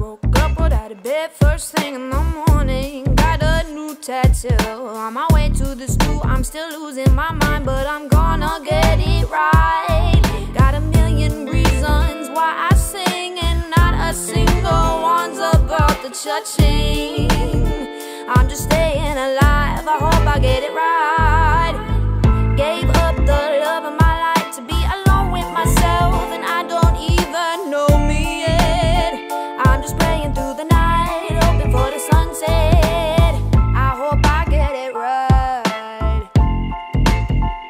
Broke up, but out of bed first thing in the morning. Got a new tattoo. On my way to the school, I'm still losing my mind, but I'm gonna get it right. Got a million reasons why I sing, and not a single one's about the cha-ching. I'm just staying alive, I hope I get it right. Gave up the love of my life to be alone with myself, and I don't even know me yet. I'm just praying through the night, hoping for the sunset. I hope I get it right.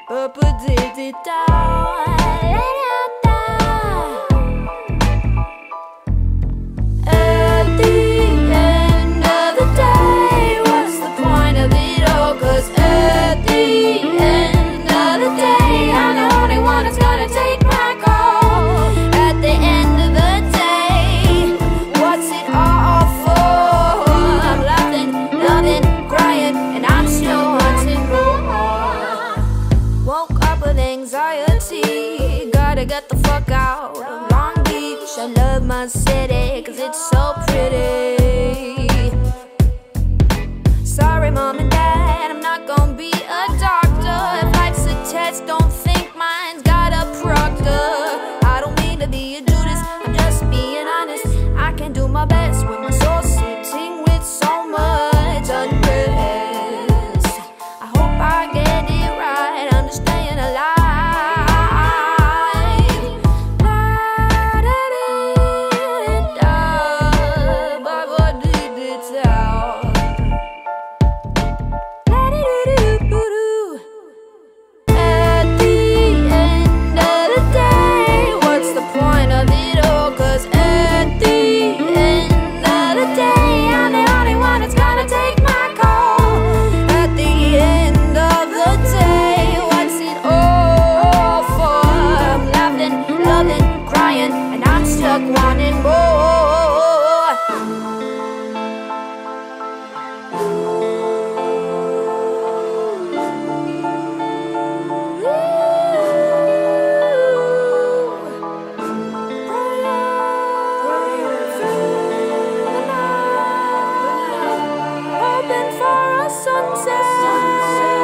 Up a diddy down. Gotta get the fuck out of Long Beach. I love my city, cause it's so pretty. Sorry mom and dad, I'm not gonna be a doctor. If life's a test, don't think mine's got a proctor. I don't mean to be a Judas, I'm just being honest. I can do my best with my soul sitting with so much unrest. I hope I get it right, I'm just staying alive. Wanting more. Hoping for a sunset. Another day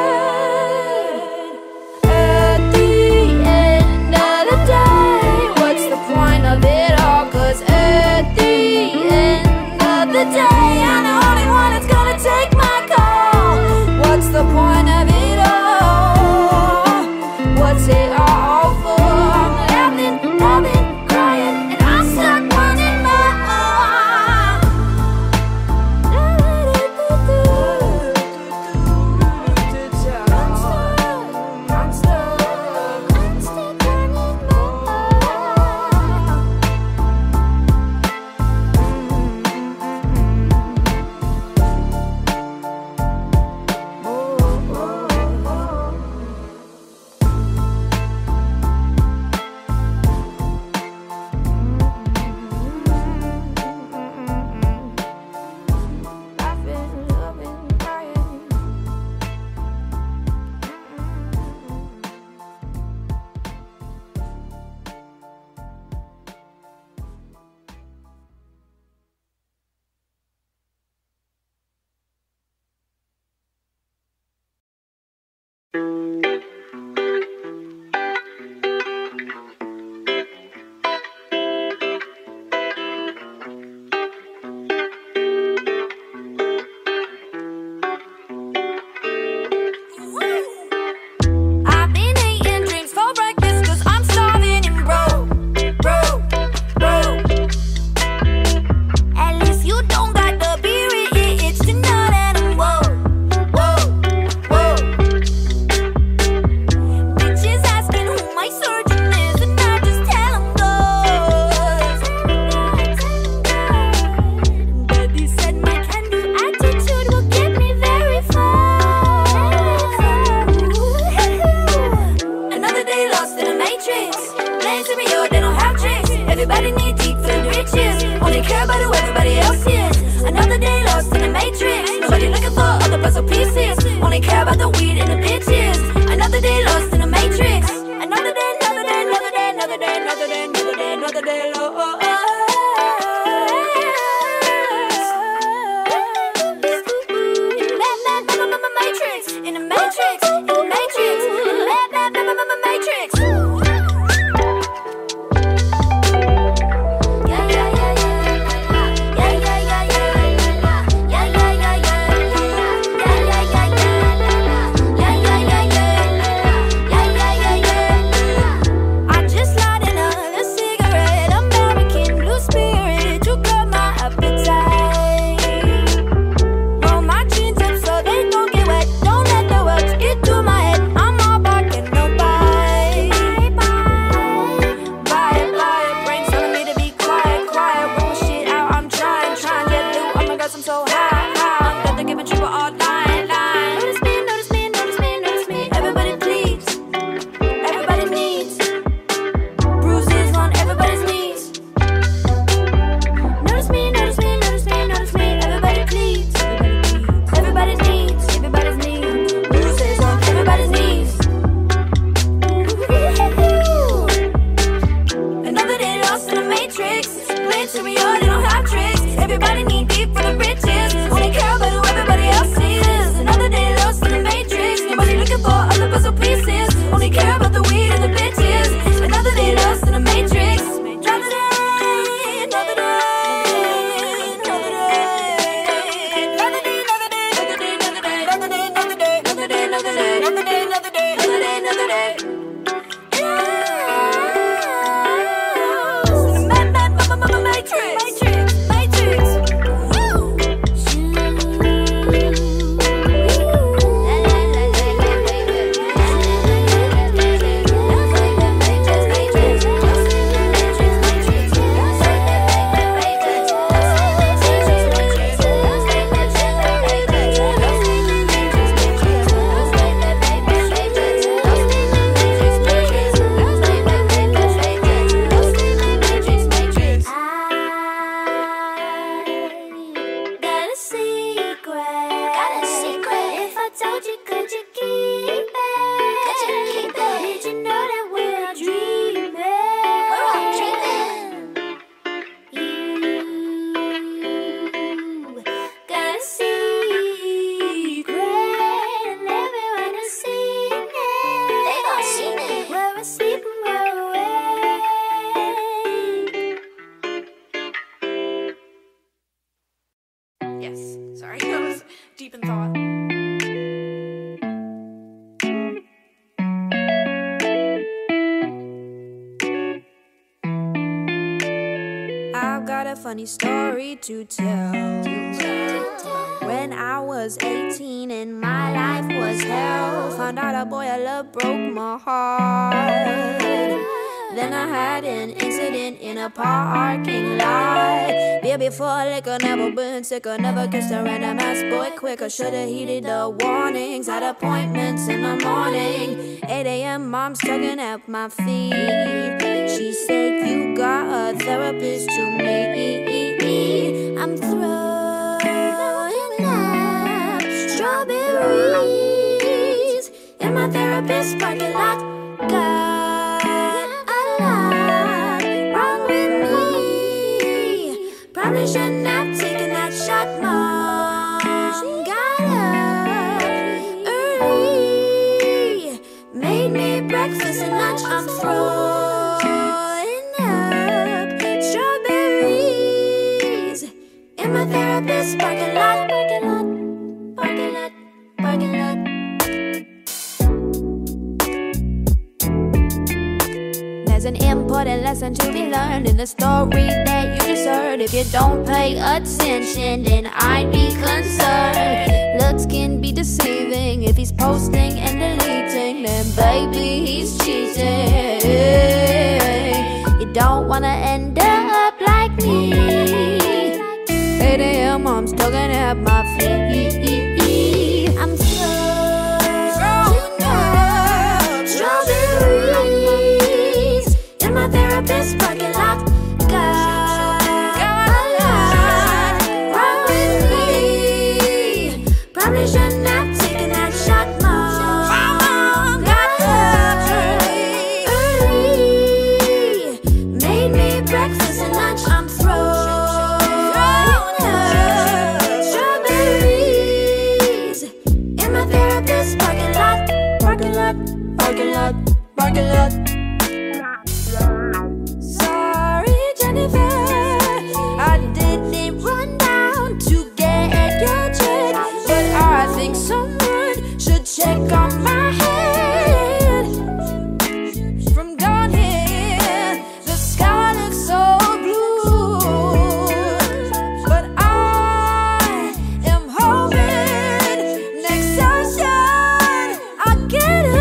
lost. to me, or they don't have tricks. Everybody need deep for the riches. Only care about who everybody else is. Another day lost in the matrix. Nobody looking for other puzzle pieces. Only care about the weed and the bitches. Another day lost in the matrix. Another day, another day, another day, another day, another day, another day, another day, another day, another day, another day, another day, another day, another day, another day, another day. Funny story to tell. When I was 18 and my life was hell, found out a boy I loved broke my heart. Then I had an incident in a parking lot. Baby, for a lick, I never been sick, I never kissed a random ass boy quicker. Shoulda heeded the warnings, had appointments in the morning. 8 AM, mom's tugging at my feet. She said, you got a therapist to me. I'm throwing up strawberries in my therapist's parking lot. Got a lot wrong with me. Probably shouldn't have taken that shot, Mom. Got up early, made me breakfast and lunch. I'm throwing my therapist's parking lot, parking lot, parking lot, parking lot. There's an important lesson to be learned in the story that you just heard. If you don't pay attention, then I'd be concerned. Looks can be deceiving. If he's posting and deleting, then baby, he's cheating. You don't wanna end up like me. 8 AM, mom's tugging at my feet. I'm throwing up strawberries in my therapist's parking lot. Got a lot wrong with me. Probably shouldn't have taken that shot, Mom. Got up early, made me breakfast and lunch. I'm throwing. Parking lot, parking lot. Sorry, Jennifer, I didn't run down to get your check, but I think someone should check on my head. From down here, the sky looks so blue, but I am hoping next session I get it.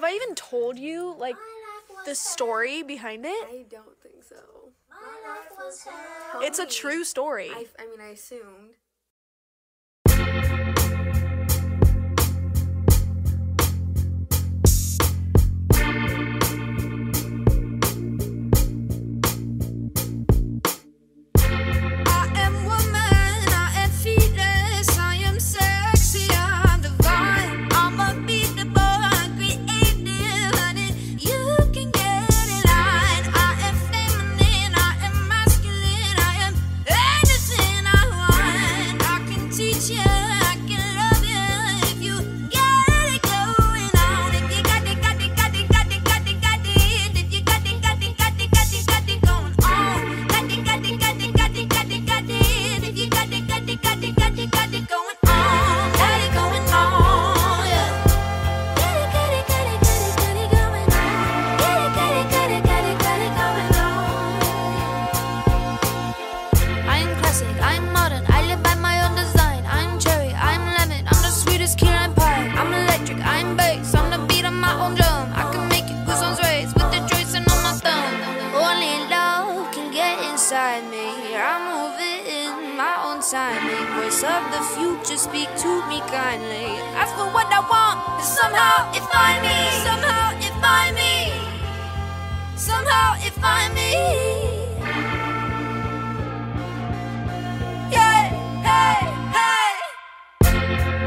Have I even told you, like, the story behind it? I don't think so. life was hell. It's a true story. I mean, I assumed. Of the future, speak to me kindly. Ask for what I want, and somehow it find me. Somehow it find me. Somehow it find me. Yeah, hey, hey.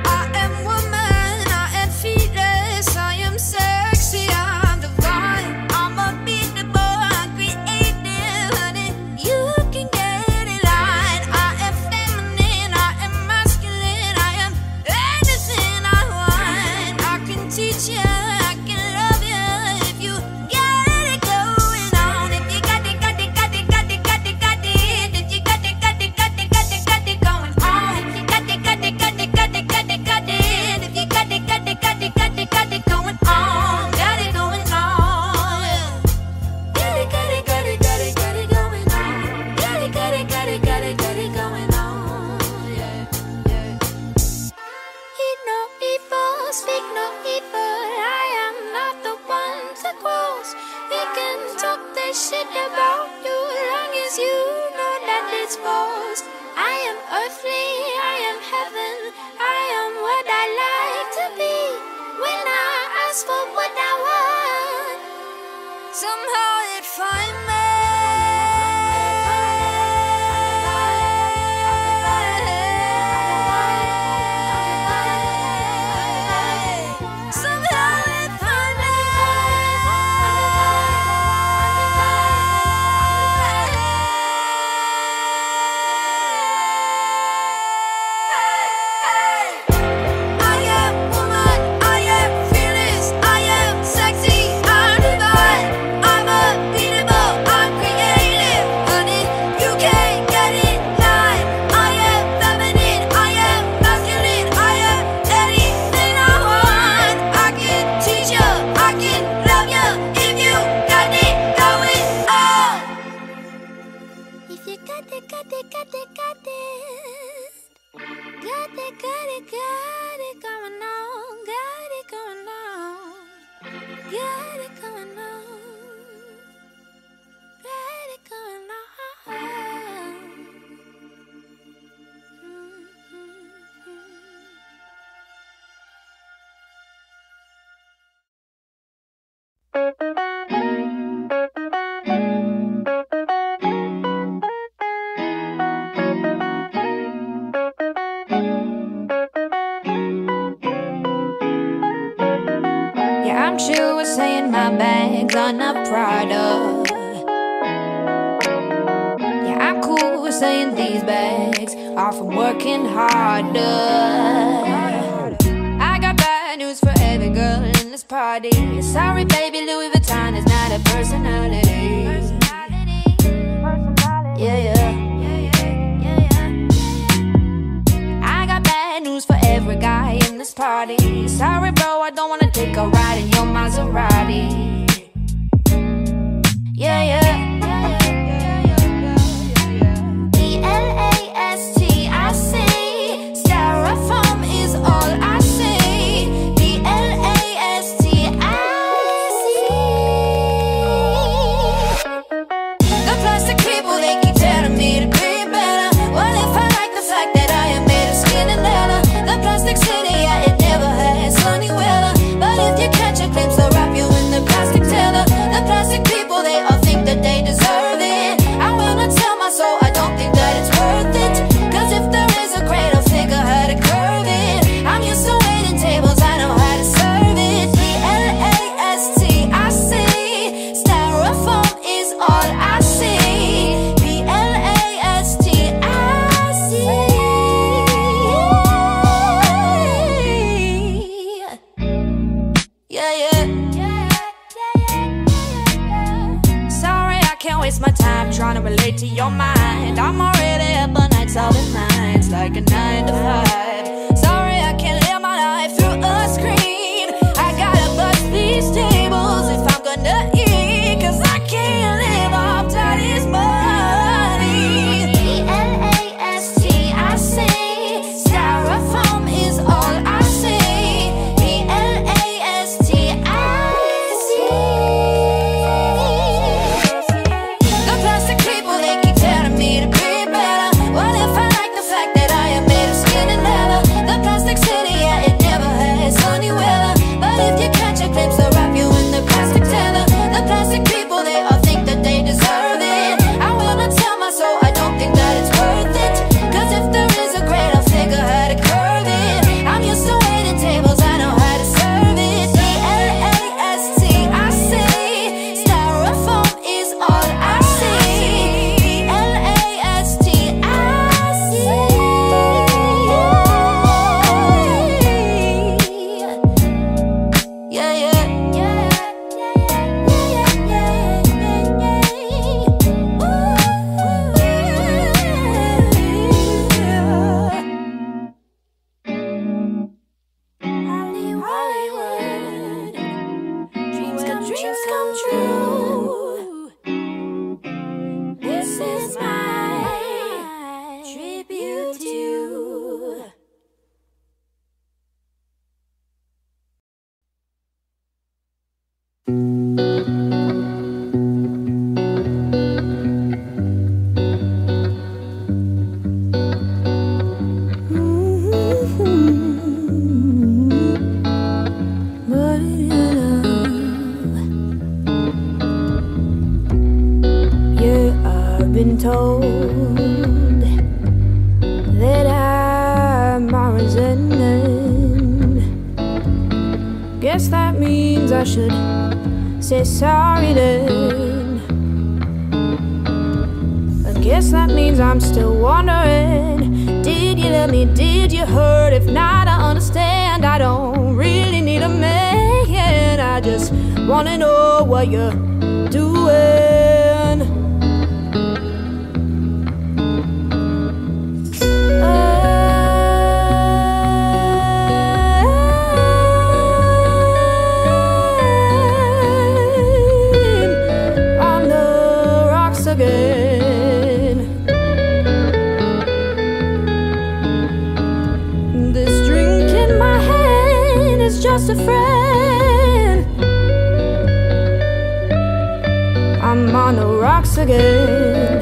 I am woman, I am fearless, I am sexy, I'm divine. I'm unbeatable, I'm creative, honey. You can get. Shit about you, long as you know that it's false. I am earthly, I am heaven, I am what I like to be. When I ask for what I want, somehow it finds me. People waste my time trying to relate to your mind. I'm already up all nights, all the nights, like a 9 to 5. Sorry, I can't live my life through a screen. I gotta bust these tables if I'm gonna eat, 'cause I can't live off daddy's money. P-L-A-S-T-I-C, styrofoam is all I see. P-L-A-S-T-I-C. The plastic people, they keep telling me to be better. What if I like the fact that I am made of skin and leather? The plastic city, yeah, it never has sunny weather. But if you catch a glimpse, they'll wrap you in the plastic tether. The plastic people, they all think that they deserve it. I will not tell my soul, I don't think that it's worth it. 'Cause if there is a grade, I'll figure how to curve it. I'm used to waiting tables, I know how to serve it. P-L-A-S-T-I-C, styrofoam is all I see. P-L-A-S-T-I-C. Yeah, yeah, yeah, yeah, yeah, yeah, yeah, yeah. Hollywood, dreams come true. This is my tribute to you. What do you know? You are been told that I'm a resentment. Guess that means I should say sorry then. I guess that means I'm still wondering, did you love me, did you hurt? If not, I understand, I don't really need a man. I just wanna know what you're doing. I'm on the rocks again. This drink in my hand is just a friend. I'm on the rocks again.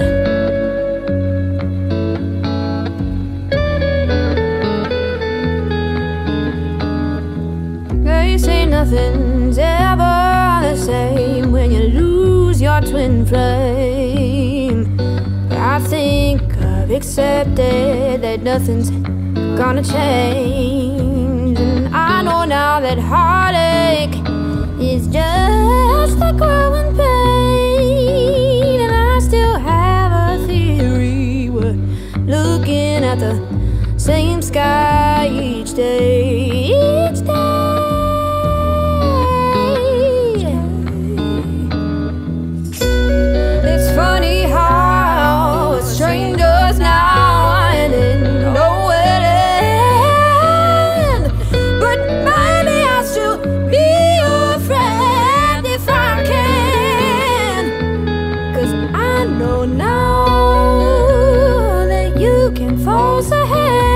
They say nothing's ever the same when you lose your twin flame. But I think I've accepted that nothing's gonna change. And I know now that heartache is just a growing pain. And I still have a theory. We're looking at the same sky each day. Each day. It's funny how it's trained us now, and in nowhere to end. But maybe I should be your friend if I can. 'Cause I know now that you can force a hand.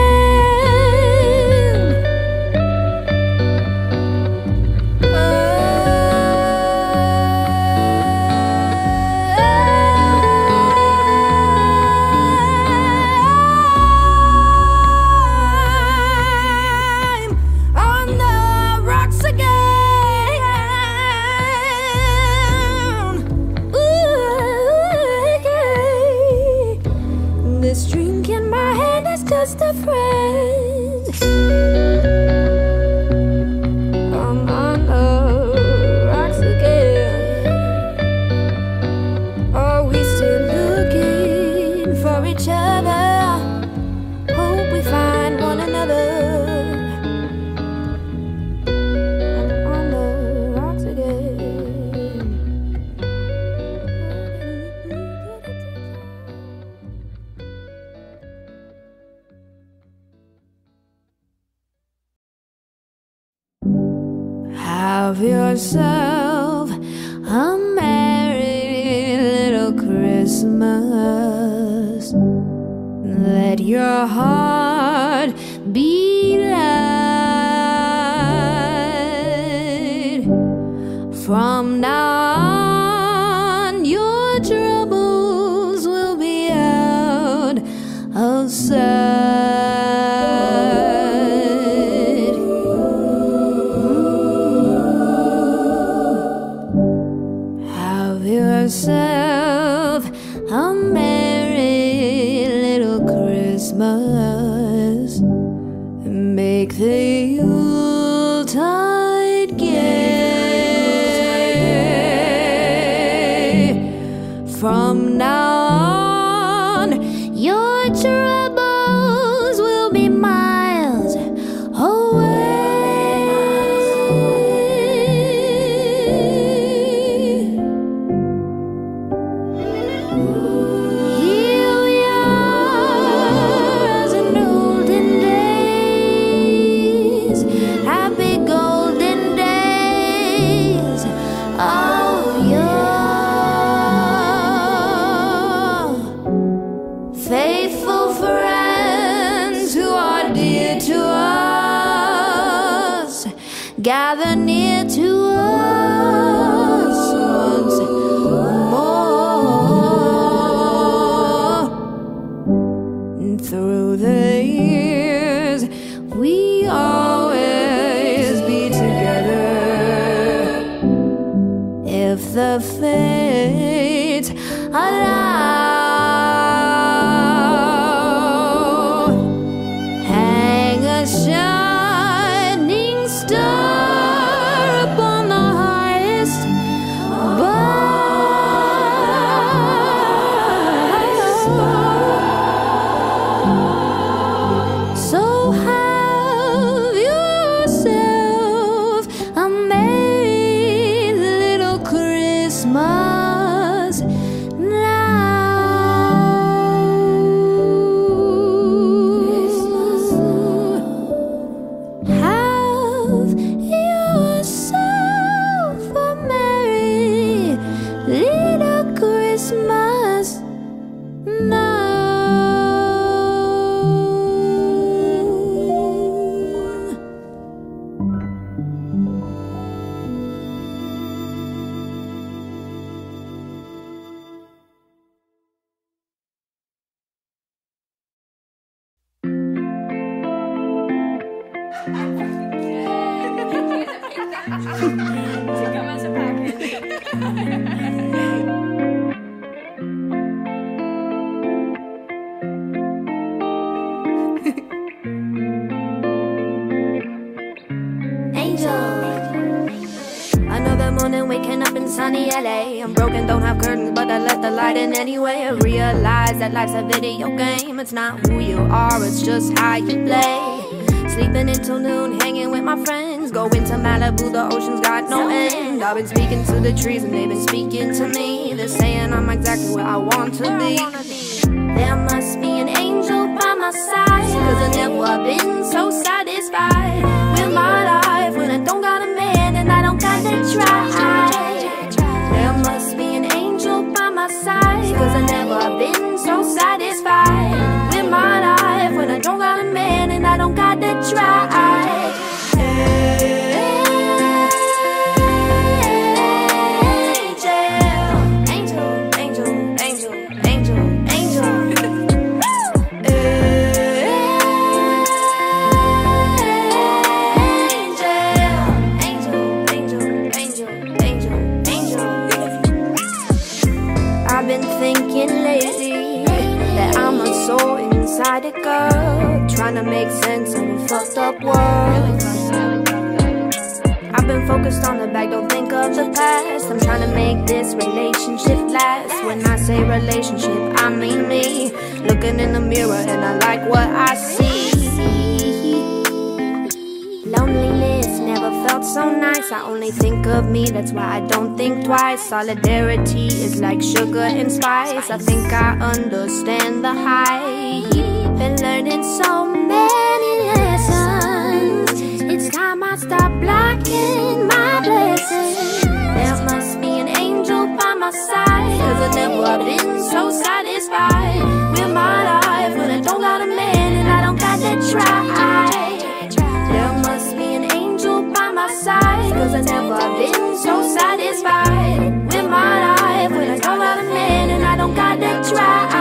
I'm on the rocks again. Ooh, again. of yourself a merry little Christmas. Let your heart be light. From now on, your troubles will be out of sight. Have yourself a merry little Christmas. Make the Yuletide gay. From now on, your troubles will be miles away. Here we are as in olden days, happy golden days of yore. Faithful friends who are dear to us, gather near to us once more. And through the years we always be together, if the fates allow. Hang a shining star upon the highest bar. So have yourself a merry little Christmas now. Have yourself a merry little Christmas now. She come as a package. Morning, waking up in sunny LA. I'm broken, don't have curtains, but I let the light in anyway. I realize that life's a video game. It's not who you are, it's just how you play. Sleeping until noon, hanging with my friends. Going to Malibu, the ocean's got no end. I've been speaking to the trees and they've been speaking to me. They're saying I'm exactly where I want to be. There must be an angel by my side, cause I've never been so satisfied with my life when I don't got a man and I don't got to try. There must be an angel by my side, cause I've never been so satisfied with my life when I don't got a man and I don't got to try. A girl trying to make sense of a fucked up world. I've been focused on the back, don't think of the past. I'm trying to make this relationship last. When I say relationship, I mean me. Looking in the mirror and I like what I see. Loneliness never felt so nice. I only think of me, that's why I don't think twice. Solidarity is like sugar and spice. I think I understand the high. Been learning so many lessons. It's time I stop blocking my blessing. There must be an angel by my side, 'cause I've never been so satisfied with my life. When I don't got a man and I don't got that try, there must be an angel by my side, 'cause I've never been so satisfied with my life. When I don't got a man and I don't got that try.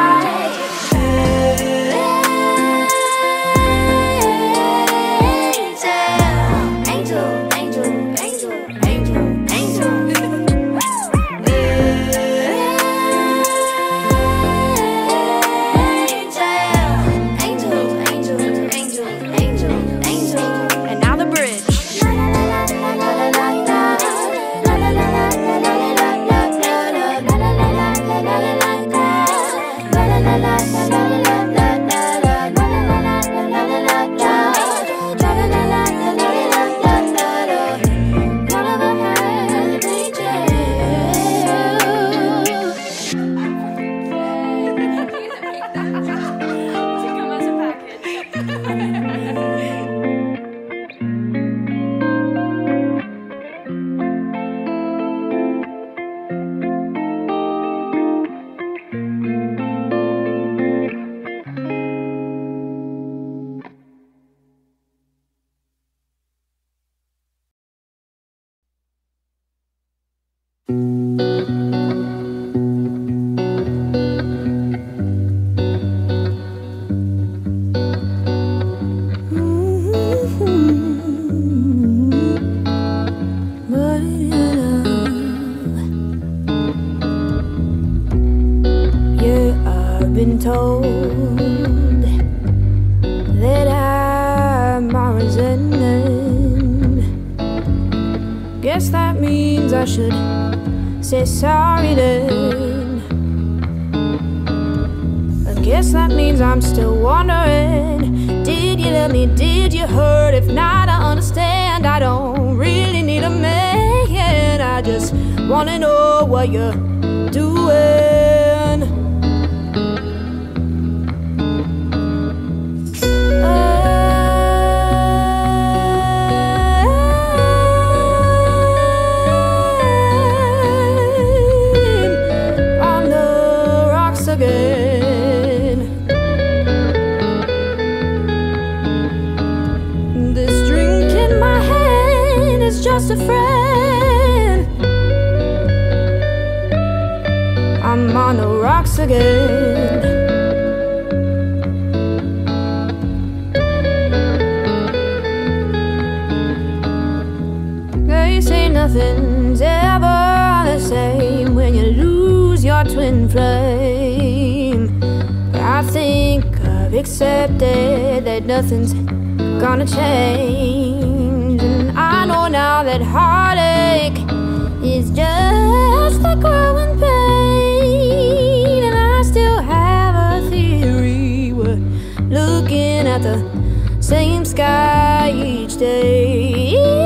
Looking at the same sky each day.